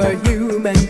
superhuman.